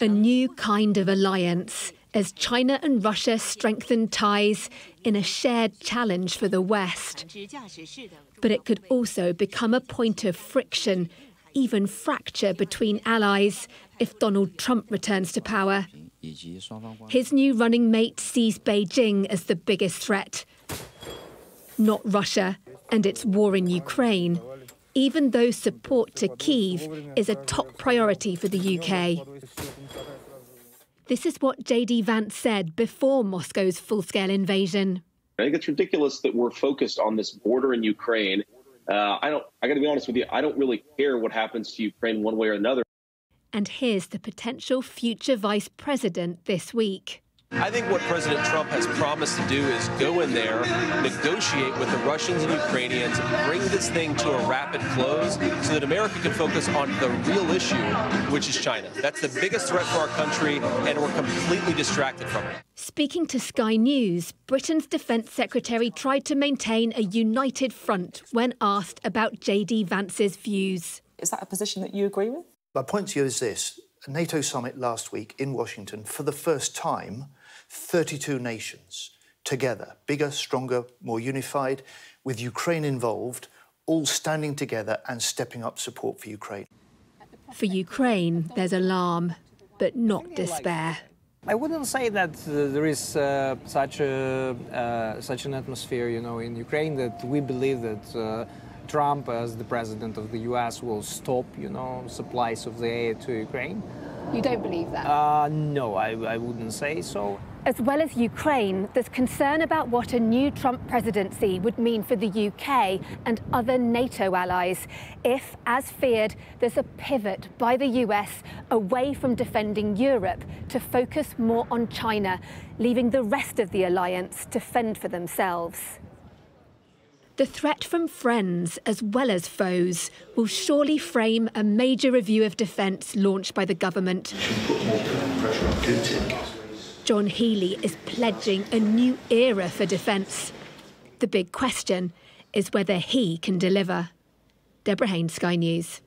a new kind of alliance as China and Russia strengthen ties in a shared challenge for the West. But it could also become a point of friction, even fracture between allies, if Donald Trump returns to power. His new running mate sees Beijing as the biggest threat, not Russia and its war in Ukraine, even though support to Kyiv is a top priority for the UK. This is what J.D. Vance said before Moscow's full-scale invasion. I think it's ridiculous that we're focused on this border in Ukraine. I got to be honest with you, I don't really care what happens to Ukraine one way or another. And here's the potential future vice president this week. I think what President Trump has promised to do is go in there, negotiate with the Russians and Ukrainians, bring this thing to a rapid close so that America can focus on the real issue, which is China. That's the biggest threat for our country, and we're completely distracted from it. Speaking to Sky News, Britain's Defence Secretary tried to maintain a united front when asked about J.D. Vance's views. Is that a position that you agree with? My point to you is this. A NATO summit last week in Washington, for the first time, 32 nations together, bigger, stronger, more unified, with Ukraine involved, all standing together and stepping up support for Ukraine. For Ukraine, there's alarm, but not despair. I wouldn't say that there is such an atmosphere, you know, in Ukraine that we believe that Trump, as the president of the U.S., will stop, you know, supplies of the aid to Ukraine. You don't believe that? No, I wouldn't say so. As well as Ukraine, there's concern about what a new Trump presidency would mean for the UK and other NATO allies if, as feared, there's a pivot by the US away from defending Europe to focus more on China, leaving the rest of the alliance to fend for themselves. The threat from friends as well as foes will surely frame a major review of defence launched by the government. John Healey is pledging a new era for defence. The big question is whether he can deliver. Deborah Haynes, Sky News.